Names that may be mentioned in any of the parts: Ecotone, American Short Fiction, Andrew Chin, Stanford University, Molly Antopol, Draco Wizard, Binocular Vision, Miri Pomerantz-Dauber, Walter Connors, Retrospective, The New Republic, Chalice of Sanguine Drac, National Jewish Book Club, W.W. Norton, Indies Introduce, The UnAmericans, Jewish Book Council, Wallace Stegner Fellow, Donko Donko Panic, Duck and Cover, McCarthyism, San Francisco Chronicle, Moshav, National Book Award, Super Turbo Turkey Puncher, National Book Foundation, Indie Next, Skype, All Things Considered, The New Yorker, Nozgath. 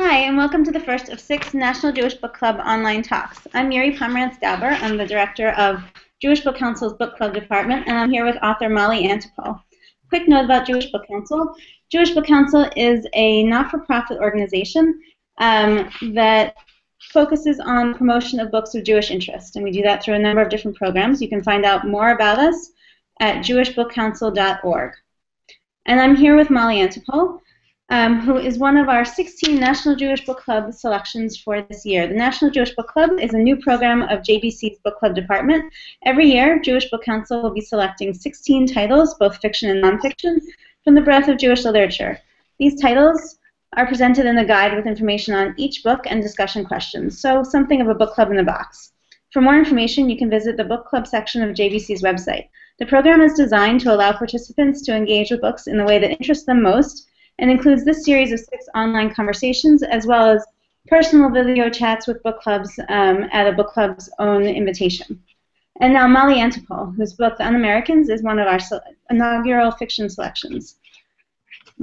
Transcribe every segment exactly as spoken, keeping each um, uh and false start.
Hi, and welcome to the first of six National Jewish Book Club online talks. I'm Miri Pomerantz-Dauber. I'm the director of Jewish Book Council's Book Club Department, and I'm here with author Molly Antopol. Quick note about Jewish Book Council. Jewish Book Council is a not-for-profit organization um, that focuses on promotion of books of Jewish interest, and we do that through a number of different programs. You can find out more about us at jewish book council dot org. And I'm here with Molly Antopol, Um, who is one of our sixteen National Jewish Book Club selections for this year. The National Jewish Book Club is a new program of J B C's Book Club Department. Every year, Jewish Book Council will be selecting sixteen titles, both fiction and nonfiction, from the breadth of Jewish literature. These titles are presented in a guide with information on each book and discussion questions, so something of a book club in a box. For more information, you can visit the book club section of J B C's website. The program is designed to allow participants to engage with books in the way that interests them most, and includes this series of six online conversations, as well as personal video chats with book clubs um, at a book club's own invitation. And now Molly Antopol, whose book, The Un-Americans, is one of our inaugural fiction selections.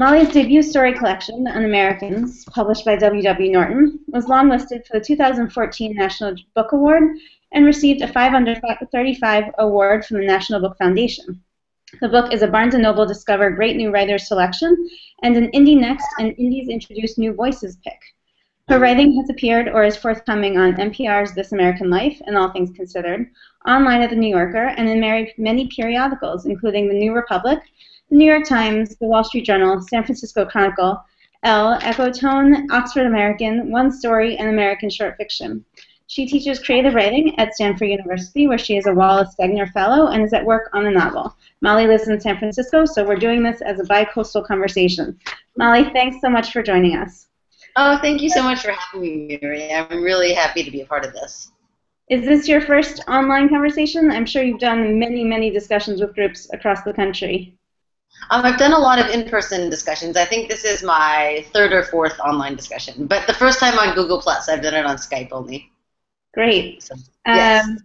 Molly's debut story collection, The Un-Americans, published by W W Norton, was longlisted for the two thousand fourteen National Book Award and received a five under thirty-five award from the National Book Foundation. The book is a Barnes and Noble Discover Great New Writers selection and an Indie Next and Indies Introduce New Voices pick. Her writing has appeared or is forthcoming on N P R's This American Life and All Things Considered, online at The New Yorker, and in many periodicals, including The New Republic, The New York Times, The Wall Street Journal, San Francisco Chronicle, Elle, Ecotone, Oxford American, One Story, and American Short Fiction. She teaches creative writing at Stanford University, where she is a Wallace Stegner Fellow and is at work on a novel. Molly lives in San Francisco, so we're doing this as a bi-coastal conversation. Molly, thanks so much for joining us. Oh, thank you so much for having me, Miri. I'm really happy to be a part of this. Is this your first online conversation? I'm sure you've done many, many discussions with groups across the country. Um, I've done a lot of in-person discussions. I think this is my third or fourth online discussion, but the first time on Google Plus. I've done it on Skype only. Great. Yes. Um,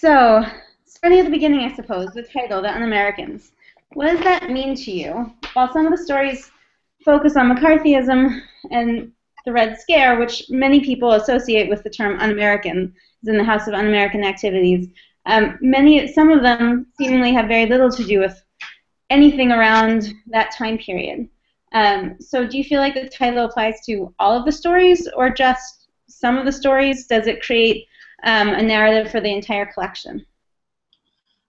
so, starting at the beginning, I suppose, with title, The Un-Americans. What does that mean to you? While some of the stories focus on McCarthyism and the Red Scare, which many people associate with the term un-American, is in the House of Un-American Activities, um, many, some of them seemingly have very little to do with anything around that time period. Um, so do you feel like the title applies to all of the stories, or just some of the stories? Does it create um, a narrative for the entire collection?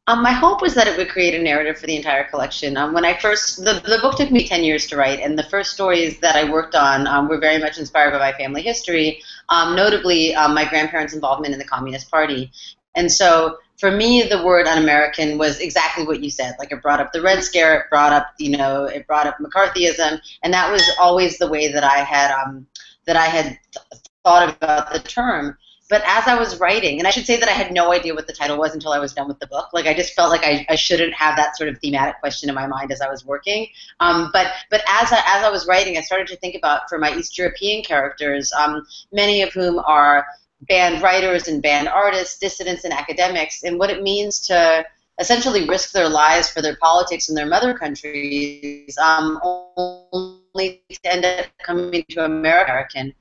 Um, my hope was that it would create a narrative for the entire collection. Um, when I first, the, the book took me ten years to write, and the first stories that I worked on um, were very much inspired by my family history, um, notably um, my grandparents' involvement in the Communist Party. And so, for me, the word un-American was exactly what you said. Like, it brought up the Red Scare, it brought up, you know, it brought up McCarthyism, and that was always the way that I had, um, that I had th thought about the term. But as I was writing, and I should say that I had no idea what the title was until I was done with the book. Like, I just felt like I, I shouldn't have that sort of thematic question in my mind as I was working. Um, but but as I, as I was writing, I started to think about, for my East European characters, um, many of whom are banned writers and banned artists, dissidents and academics, and what it means to essentially risk their lives for their politics in their mother countries, um, only to end up coming to American.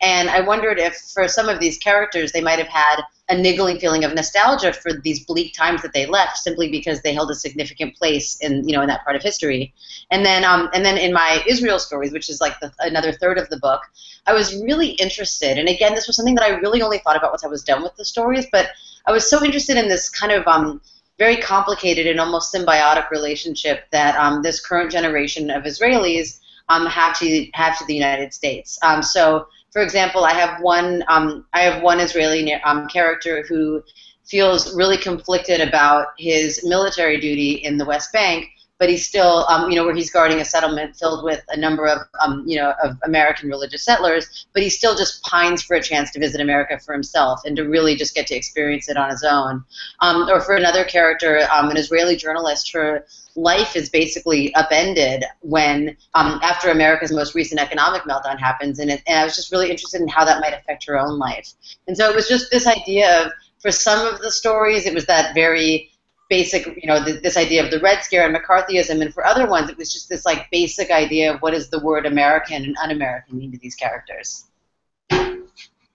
And I wondered if, for some of these characters, they might have had a niggling feeling of nostalgia for these bleak times that they left, simply because they held a significant place in, you know, in that part of history. And then, um, and then in my Israel stories, which is like the, another third of the book, I was really interested. And again, this was something that I really only thought about once I was done with the stories. But I was so interested in this kind of um, very complicated and almost symbiotic relationship that um, this current generation of Israelis um, have to have to the United States. Um, so, for example, I have one um, I have one Israeli um, character who feels really conflicted about his military duty in the West Bank, but he's still, um, you know, where he's guarding a settlement filled with a number of, um, you know, of American religious settlers, but he still just pines for a chance to visit America for himself and to really just get to experience it on his own. Um, or for another character, um, an Israeli journalist, her life is basically upended when, um, after America's most recent economic meltdown happens, and, it, and I was just really interested in how that might affect her own life. And so it was just this idea of, for some of the stories, it was that very basic, you know, the, this idea of the Red Scare and McCarthyism, and for other ones, it was just this like basic idea of what does the word American and un-American mean to these characters.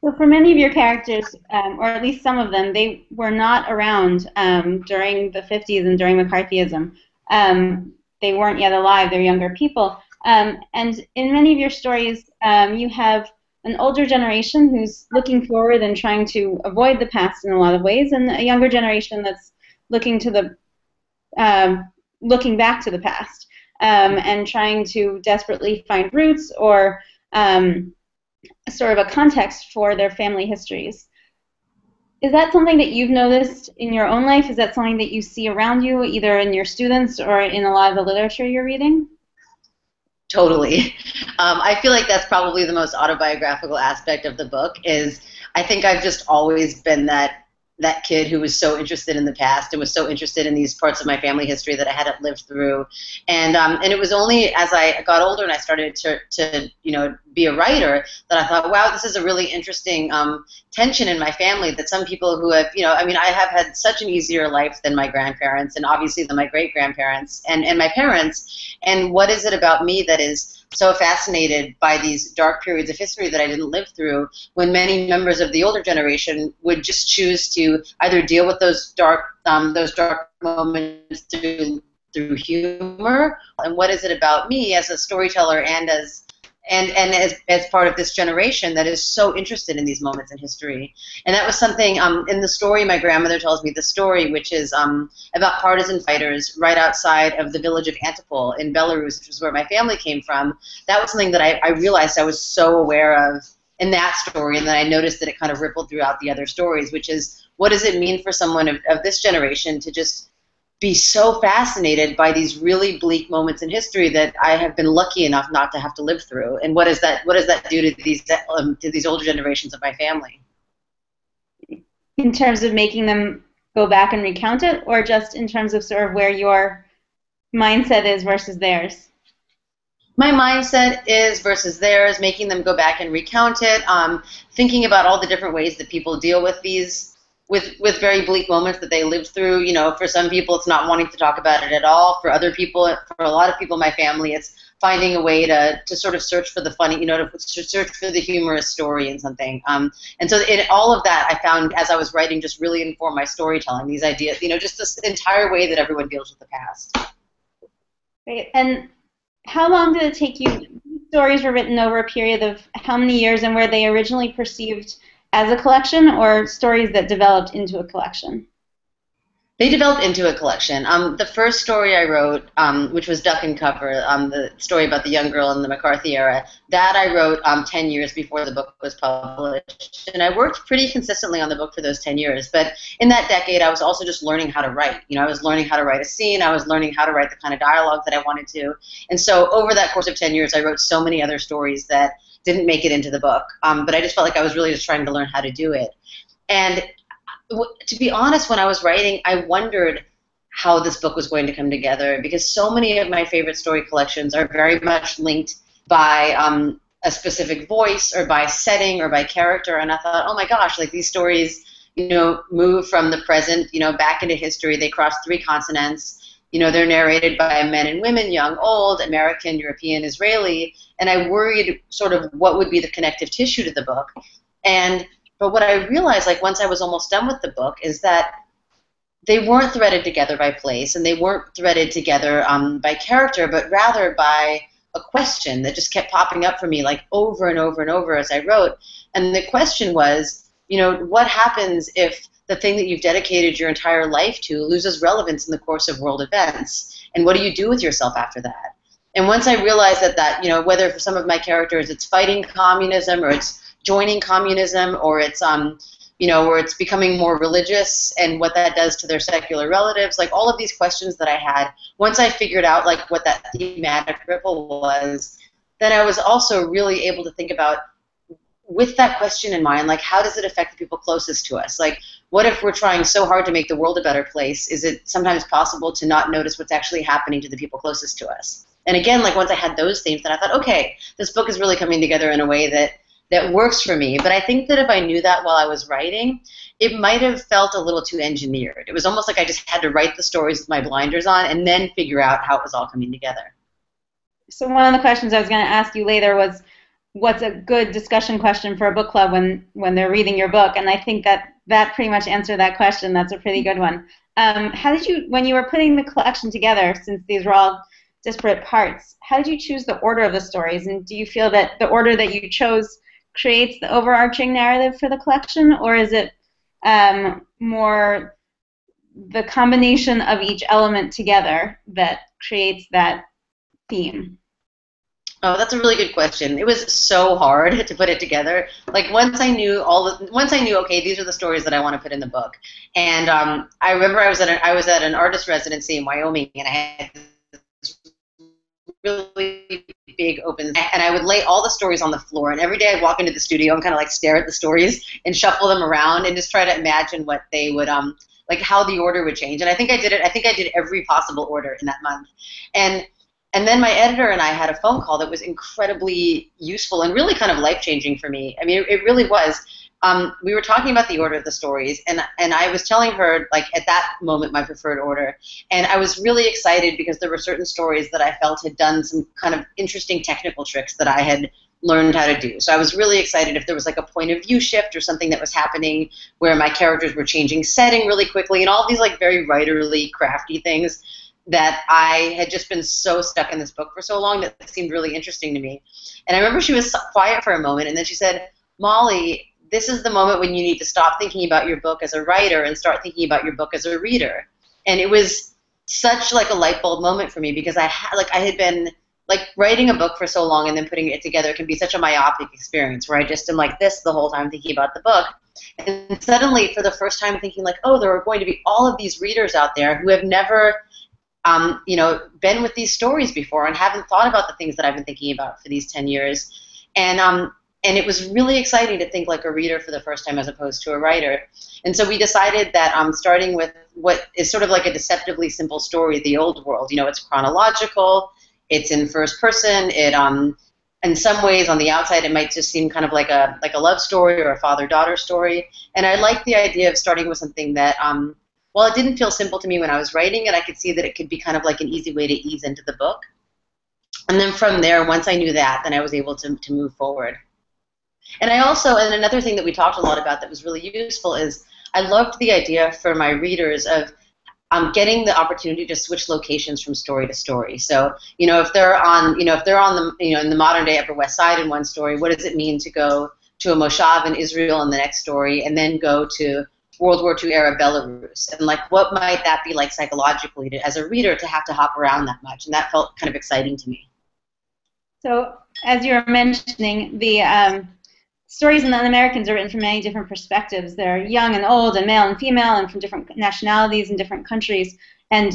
Well, for many of your characters, um, or at least some of them, they were not around um, during the fifties and during McCarthyism. Um, they weren't yet alive, they're younger people. Um, and in many of your stories, um, you have an older generation who's looking forward and trying to avoid the past in a lot of ways, and a younger generation that's looking to the, um, looking back to the past um, and trying to desperately find roots or um, sort of a context for their family histories. Is that something that you've noticed in your own life? Is that something that you see around you, either in your students or in a lot of the literature you're reading? Totally. Um, I feel like that's probably the most autobiographical aspect of the book is I think I've just always been that that kid who was so interested in the past and was so interested in these parts of my family history that I hadn't lived through. And um, and it was only as I got older and I started to, to you know be a writer that I thought, wow, this is a really interesting um, tension in my family that some people who have, you know, I mean, I have had such an easier life than my grandparents and obviously than my great-grandparents and, and my parents. And what is it about me that is so fascinated by these dark periods of history that I didn't live through, when many members of the older generation would just choose to either deal with those dark um, those dark moments through through humor? And what is it about me as a storyteller and as and and as, as part of this generation that is so interested in these moments in history? And that was something um, in the story my grandmother tells me, the story which is um, about partisan fighters right outside of the village of Antopol in Belarus, which is where my family came from. That was something that I, I realized I was so aware of in that story, and then I noticed that it kind of rippled throughout the other stories, which is what does it mean for someone of, of this generation to just be so fascinated by these really bleak moments in history that I have been lucky enough not to have to live through, and what is that? What does that do to these um, to these older generations of my family? In terms of making them go back and recount it, or just in terms of sort of where your mindset is versus theirs? My mindset is versus theirs, making them go back and recount it, um, thinking about all the different ways that people deal with these. With, with very bleak moments that they lived through. You know, for some people it's not wanting to talk about it at all. For other people, for a lot of people in my family, it's finding a way to, to sort of search for the funny, you know, to search for the humorous story in something. Um, and so in all of that, I found as I was writing just really informed my storytelling, these ideas, you know, just this entire way that everyone deals with the past. Great. And how long did it take you? Stories were written over a period of how many years, and were they originally perceived as a collection, or stories that developed into a collection? They developed into a collection. Um, the first story I wrote, um, which was Duck and Cover, um, the story about the young girl in the McCarthy era, that I wrote um, ten years before the book was published. And I worked pretty consistently on the book for those ten years. But in that decade, I was also just learning how to write. You know, I was learning how to write a scene. I was learning how to write the kind of dialogue that I wanted to. And so over that course of ten years, I wrote so many other stories that didn't make it into the book, um, but I just felt like I was really just trying to learn how to do it. And w to be honest, when I was writing, I wondered how this book was going to come together, because so many of my favorite story collections are very much linked by um, a specific voice or by setting or by character, and I thought, oh my gosh, like these stories, you know, move from the present, you know, back into history. They cross three continents. You know, they're narrated by men and women, young, old, American, European, Israeli, and I worried sort of what would be the connective tissue to the book. And but what I realized, like once I was almost done with the book, is that they weren't threaded together by place, and they weren't threaded together um, by character, but rather by a question that just kept popping up for me, like over and over and over as I wrote. And the question was, you know, what happens if the thing that you've dedicated your entire life to loses relevance in the course of world events, and what do you do with yourself after that? And once I realized that, that you know, whether for some of my characters it's fighting communism, or it's joining communism, or it's um, you know, or it's becoming more religious and what that does to their secular relatives, like all of these questions that I had, once I figured out like what that thematic ripple was, then I was also really able to think about, with that question in mind, like how does it affect the people closest to us? Like, what if we're trying so hard to make the world a better place? Is it sometimes possible to not notice what's actually happening to the people closest to us? And again, like once I had those themes, then I thought, okay, this book is really coming together in a way that that works for me. But I think that if I knew that while I was writing, it might have felt a little too engineered. It was almost like I just had to write the stories with my blinders on and then figure out how it was all coming together. So one of the questions I was going to ask you later was, what's a good discussion question for a book club when, when they're reading your book? And I think that that pretty much answered that question. That's a pretty good one. Um, how did you, when you were putting the collection together, since these were all disparate parts, how did you choose the order of the stories? And do you feel that the order that you chose creates the overarching narrative for the collection, or is it um, more the combination of each element together that creates that theme? Oh, that's a really good question. It was so hard to put it together. Like once I knew all the, once I knew, okay, these are the stories that I want to put in the book. And um, I remember I was at an, I was at an artist residency in Wyoming, and I had this really big open, and I would lay all the stories on the floor. And every day I'd walk into the studio and kind of like stare at the stories and shuffle them around and just try to imagine what they would um like how the order would change. And I think I did it. I think I did every possible order in that month. And And then my editor and I had a phone call that was incredibly useful and really kind of life-changing for me. I mean, it, it really was. Um, we were talking about the order of the stories, and and I was telling her, like, at that moment, my preferred order. And I was really excited because there were certain stories that I felt had done some kind of interesting technical tricks that I had learned how to do. So I was really excited if there was like a point of view shift or something that was happening where my characters were changing setting really quickly and all these, like, very writerly, crafty things that I had just been so stuck in this book for so long that it seemed really interesting to me. And I remember she was quiet for a moment, and then she said, Molly, this is the moment when you need to stop thinking about your book as a writer and start thinking about your book as a reader. And it was such like a light bulb moment for me, because I had, like, I had been like writing a book for so long and then putting it together can be such a myopic experience where I just am like this the whole time thinking about the book. And suddenly for the first time thinking like, oh, there are going to be all of these readers out there who have never Um, you know, been with these stories before and haven't thought about the things that I've been thinking about for these ten years. And um, and it was really exciting to think like a reader for the first time as opposed to a writer. And so we decided that um, starting with what is sort of like a deceptively simple story, The Old World, you know, it's chronological, it's in first person, it um, in some ways on the outside it might just seem kind of like a, like a love story or a father-daughter story. And I like the idea of starting with something that um, well, it didn't feel simple to me when I was writing it. I could see that it could be kind of like an easy way to ease into the book. And then from there, once I knew that, then I was able to, to move forward. And I also, and another thing that we talked a lot about that was really useful is I loved the idea for my readers of um, getting the opportunity to switch locations from story to story. So, you know, if they're on, you know, if they're on the, you know, in the modern day Upper West Side in one story, what does it mean to go to a Moshav in Israel in the next story and then go to World War Two era Belarus, and like what might that be like psychologically to, as a reader to have to hop around that much, and that felt kind of exciting to me. So as you were mentioning, the um, stories in The Un-Americans are written from many different perspectives. They're young and old and male and female and from different nationalities and different countries, and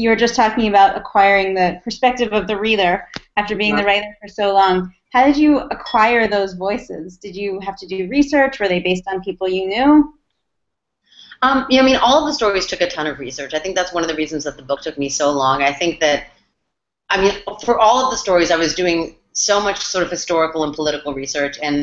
you were just talking about acquiring the perspective of the reader after being the writer for so long. How did you acquire those voices? Did you have to do research? Were they based on people you knew? Um, yeah, I mean, all of the stories took a ton of research. I think that's one of the reasons that the book took me so long. I think that, I mean, for all of the stories, I was doing so much sort of historical and political research, and,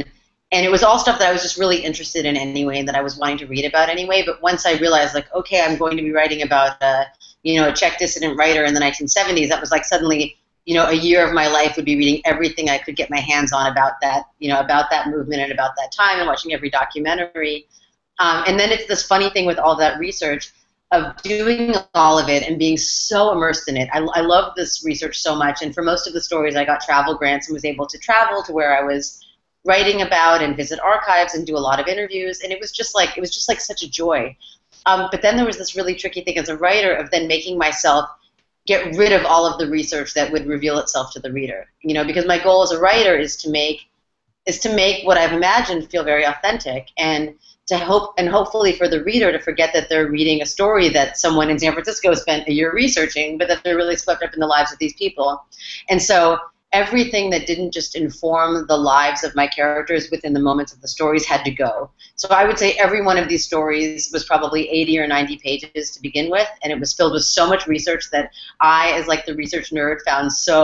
and it was all stuff that I was just really interested in anyway and that I was wanting to read about anyway. But once I realized, like, okay, I'm going to be writing about, uh, you know, a Czech dissident writer in the nineteen seventies, that was like suddenly, you know, a year of my life would be reading everything I could get my hands on about that, you know, about that movement and about that time and watching every documentary. Um, and then it's this funny thing with all that research of doing all of it and being so immersed in it. I, I love this research so much, and for most of the stories I got travel grants and was able to travel to where I was writing about and visit archives and do a lot of interviews, and it was just like, it was just like such a joy. Um, but then there was this really tricky thing as a writer of then making myself get rid of all of the research that would reveal itself to the reader, you know, because my goal as a writer is to make, is to make what I've imagined feel very authentic, and to hope, and hopefully for the reader to forget that they're reading a story that someone in San Francisco spent a year researching, but that they're really swept up in the lives of these people. And so everything that didn't just inform the lives of my characters within the moments of the stories had to go. So I would say every one of these stories was probably eighty or ninety pages to begin with, and it was filled with so much research that I, as like the research nerd, found so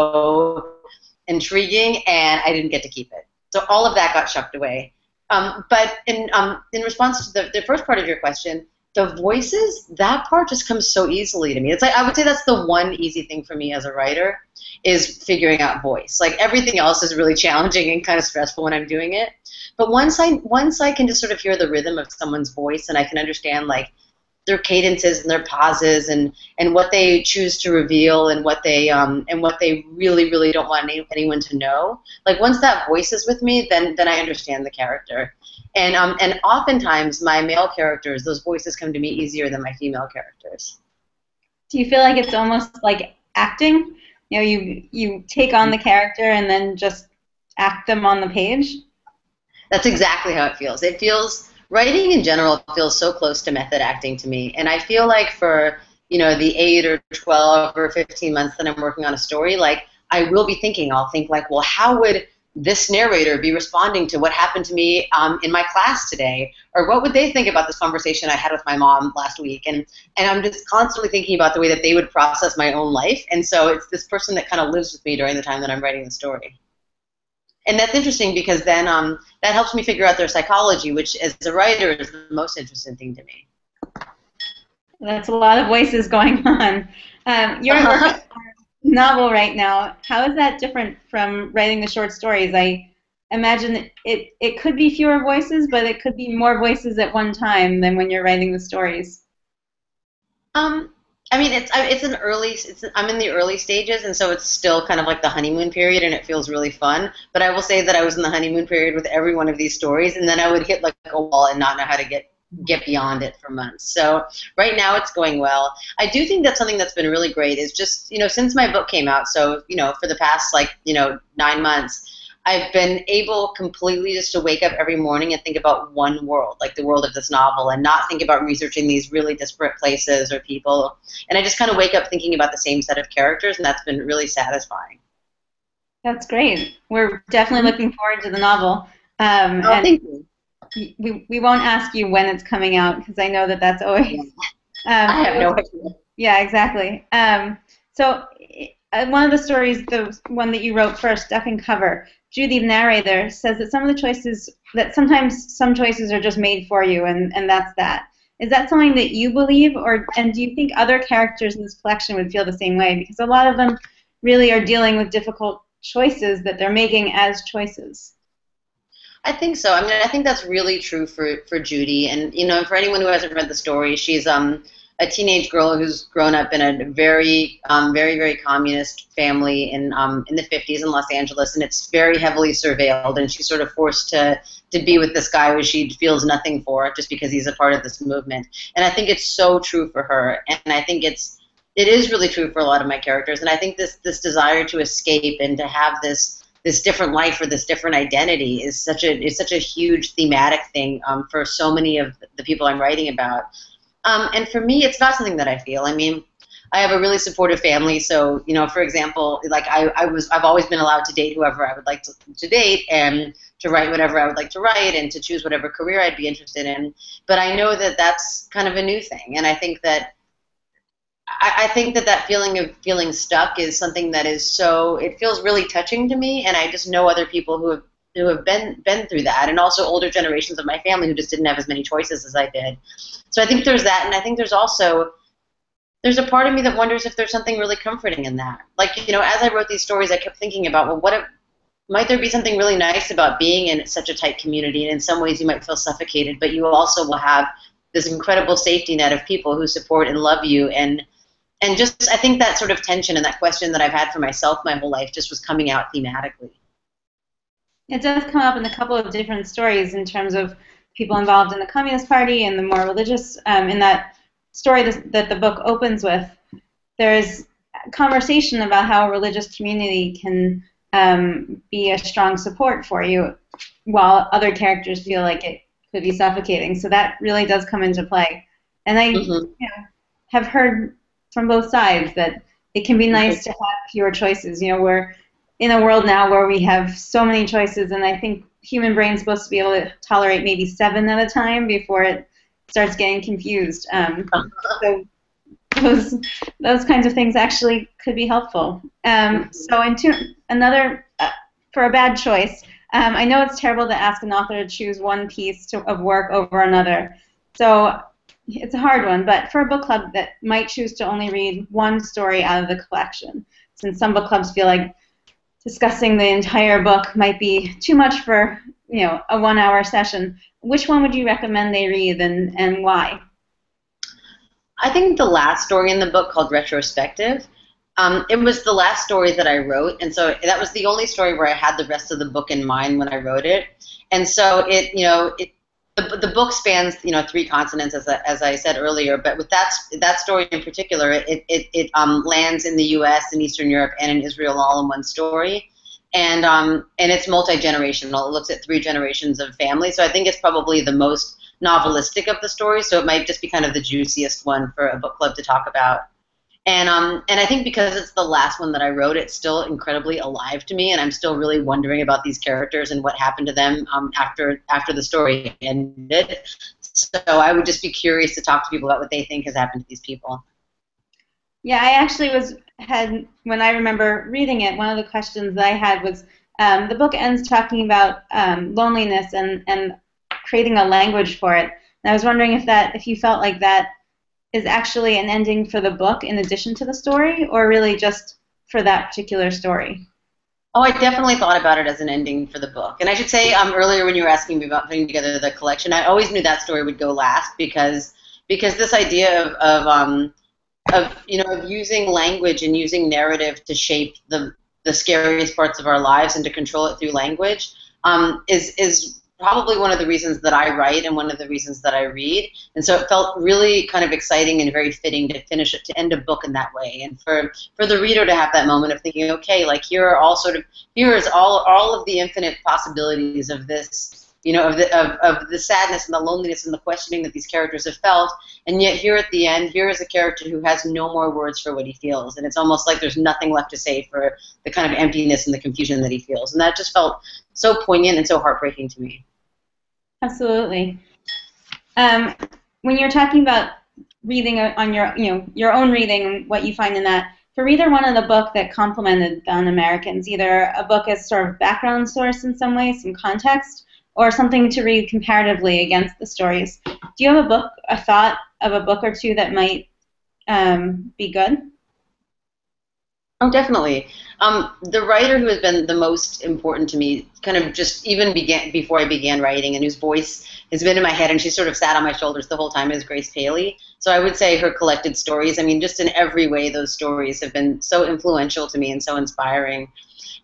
intriguing, and I didn't get to keep it. So all of that got shoved away. Um, but in um, in response to the, the first part of your question, the voices, that part just comes so easily to me. It's like, I would say that's the one easy thing for me as a writer, is figuring out voice. Like, everything else is really challenging and kind of stressful when I'm doing it. But once I once I can just sort of hear the rhythm of someone's voice, and I can understand like their cadences and their pauses and and what they choose to reveal and what they um and what they really really don't want any, anyone to know. Like, once that voice is with me, then then I understand the character. And um and oftentimes my male characters, those voices come to me easier than my female characters. Do you feel like it's almost like acting? You know, you you take on the character and then just act them on the page? That's exactly how it feels. It feels, writing in general feels so close to method acting to me. And I feel like for, you know, the eight or twelve or fifteen months that I'm working on a story, like, I will be thinking, I'll think like, well, how would this narrator be responding to what happened to me um, in my class today? Or what would they think about this conversation I had with my mom last week? And, and I'm just constantly thinking about the way that they would process my own life. And so it's this person that kind of lives with me during the time that I'm writing the story. And that's interesting, because then um, that helps me figure out their psychology, which as a writer is the most interesting thing to me. That's a lot of voices going on. Um, you're uh-huh. working on a novel right now. How is that different from writing the short stories? I imagine it, it could be fewer voices, but it could be more voices at one time than when you're writing the stories. Um. I mean, it's it's an early. It's, I'm in the early stages, and so it's still kind of like the honeymoon period, and it feels really fun. But I will say that I was in the honeymoon period with every one of these stories, and then I would hit like a wall and not know how to get get beyond it for months. So right now, it's going well. I do think that something that's been really great is just, you know, since my book came out. So, you know, for the past like you know nine months. I've been able completely just to wake up every morning and think about one world, like the world of this novel, and not think about researching these really disparate places or people. And I just kind of wake up thinking about the same set of characters, and that's been really satisfying. That's great. We're definitely looking forward to the novel. Um, oh, and thank you. We, we won't ask you when it's coming out, because I know that that's always... Um, I have no idea. Yeah, exactly. Um, so one of the stories, the one that you wrote first, Duck and Cover, Judy, the narrator, says that some of the choices, that sometimes some choices are just made for you, and, and that's that. Is that something that you believe, or and do you think other characters in this collection would feel the same way? Because a lot of them really are dealing with difficult choices that they're making as choices. I think so. I mean, I think that's really true for, for Judy. And, you know, for anyone who hasn't read the story, she's um a teenage girl who's grown up in a very, um, very, very communist family in um, in the fifties in Los Angeles, and it's very heavily surveilled, and she's sort of forced to to be with this guy who she feels nothing for just because he's a part of this movement. And I think it's so true for her, and I think it's it is really true for a lot of my characters. And I think this this desire to escape and to have this this different life or this different identity is such a is such a huge thematic thing um, for so many of the people I'm writing about. Um, and for me, it's not something that I feel. I mean, I have a really supportive family, so, you know, for example, like I, I was, I've always been allowed to date whoever I would like to, to date, and to write whatever I would like to write, and to choose whatever career I'd be interested in. But I know that that's kind of a new thing, and I think that I, I think that that feeling of feeling stuck is something that is so, it feels really touching to me, and I just know other people who have who have been been through that, and also older generations of my family who just didn't have as many choices as I did. So I think there's that, and I think there's also, there's a part of me that wonders if there's something really comforting in that. Like, you know, as I wrote these stories, I kept thinking about, well, what if, might there be something really nice about being in such a tight community, and in some ways you might feel suffocated, but you also will have this incredible safety net of people who support and love you, and and just, I think that sort of tension and that question that I've had for myself my whole life just was coming out thematically. It does come up in a couple of different stories in terms of people involved in the Communist Party and the more religious. Um, in that story that, that the book opens with, there is conversation about how a religious community can um, be a strong support for you, while other characters feel like it could be suffocating. So that really does come into play. And I mm-hmm. you know, have heard from both sides that it can be nice to have fewer choices. You know, where in a world now where we have so many choices, and I think human brain's supposed to be able to tolerate maybe seven at a time before it starts getting confused. Um, so those those kinds of things actually could be helpful. Um, so in two, another, uh, for a bad choice, Um, I know it's terrible to ask an author to choose one piece to, of work over another, so it's a hard one, but for a book club that might choose to only read one story out of the collection, since some book clubs feel like discussing the entire book might be too much for, you know, a one-hour session, which one would you recommend they read and, and why? I think the last story in the book, called Retrospective. Um, it was the last story that I wrote, and so that was the only story where I had the rest of the book in mind when I wrote it. And so it, you know, it, the, the book spans, you know, three continents, as I, as I said earlier. But with that that story in particular, it it, it um, lands in the U S and Eastern Europe and in Israel all in one story, and um and it's multi-generational. It looks at three generations of family, so I think it's probably the most novelistic of the stories. So it might just be kind of the juiciest one for a book club to talk about. And, um, and I think because it's the last one that I wrote, it's still incredibly alive to me, and I'm still really wondering about these characters and what happened to them um, after after the story ended. So I would just be curious to talk to people about what they think has happened to these people. Yeah, I actually was had when I remember reading it, one of the questions that I had was um, the book ends talking about um, loneliness and and creating a language for it, and I was wondering if that if you felt like that is actually an ending for the book in addition to the story, or really just for that particular story? Oh, I definitely thought about it as an ending for the book. And I should say, um, earlier when you were asking me about putting together the collection, I always knew that story would go last, because because this idea of, of um of you know of using language and using narrative to shape the the scariest parts of our lives and to control it through language um, is is probably one of the reasons that I write and one of the reasons that I read. And so it felt really kind of exciting and very fitting to finish it, to end a book in that way, and for, for the reader to have that moment of thinking, okay, like here are all sort of, here is all all of the infinite possibilities of this, you know, of the, of, of the sadness and the loneliness and the questioning that these characters have felt, and yet here at the end, here is a character who has no more words for what he feels, and it's almost like there's nothing left to say for the kind of emptiness and the confusion that he feels, and that just felt so poignant and so heartbreaking to me. Absolutely. Um, when you're talking about reading on your, you know, your own reading and what you find in that, for reader one of the book that complemented The Un-Americans, either a book as sort of background source in some way, some context, or something to read comparatively against the stories, do you have a book, a thought of a book or two that might um, be good? Oh, definitely. Um, the writer who has been the most important to me, kind of just even began before I began writing, and whose voice has been in my head, and she sort of sat on my shoulders the whole time, is Grace Paley. So I would say her collected stories, I mean, just in every way, those stories have been so influential to me and so inspiring.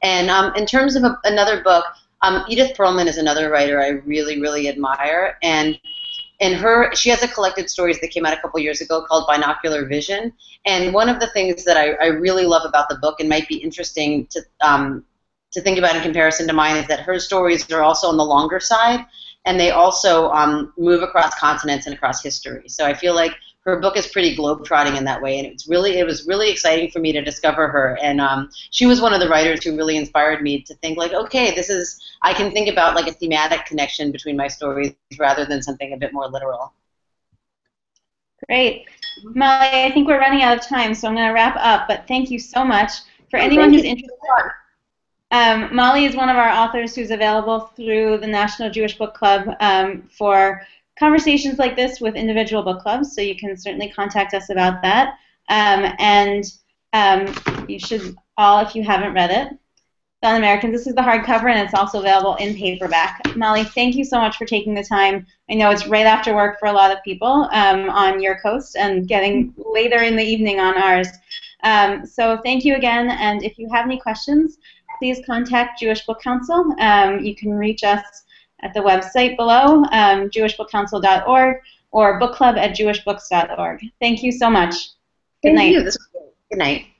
And um, in terms of a, another book, um, Edith Pearlman is another writer I really, really admire, and And her, she has a collected stories that came out a couple years ago called Binocular Vision. And one of the things that I, I really love about the book, and might be interesting to um, to think about in comparison to mine, is that her stories are also on the longer side, and they also um, move across continents and across history. So I feel like her book is pretty globe-trotting in that way, and it's really it was really exciting for me to discover her. And um, she was one of the writers who really inspired me to think, like, okay, this is I can think about like a thematic connection between my stories rather than something a bit more literal. Great, Molly. I think we're running out of time, so I'm going to wrap up. But thank you so much for oh, anyone who's interested. Um, Molly is one of our authors who's available through the National Jewish Book Club um, for conversations like this with individual book clubs, so you can certainly contact us about that. Um, and um, you should all, if you haven't read it, The Un-Americans. This is the hardcover, and it's also available in paperback. Molly, thank you so much for taking the time. I know it's right after work for a lot of people um, on your coast, and getting later in the evening on ours. Um, so thank you again, and if you have any questions, please contact Jewish Book Council. Um, you can reach us at the website below, um, jewish book council dot org, or bookclub at jewish books dot org. Thank you so much. Good night. Thank you. This was great. Good night.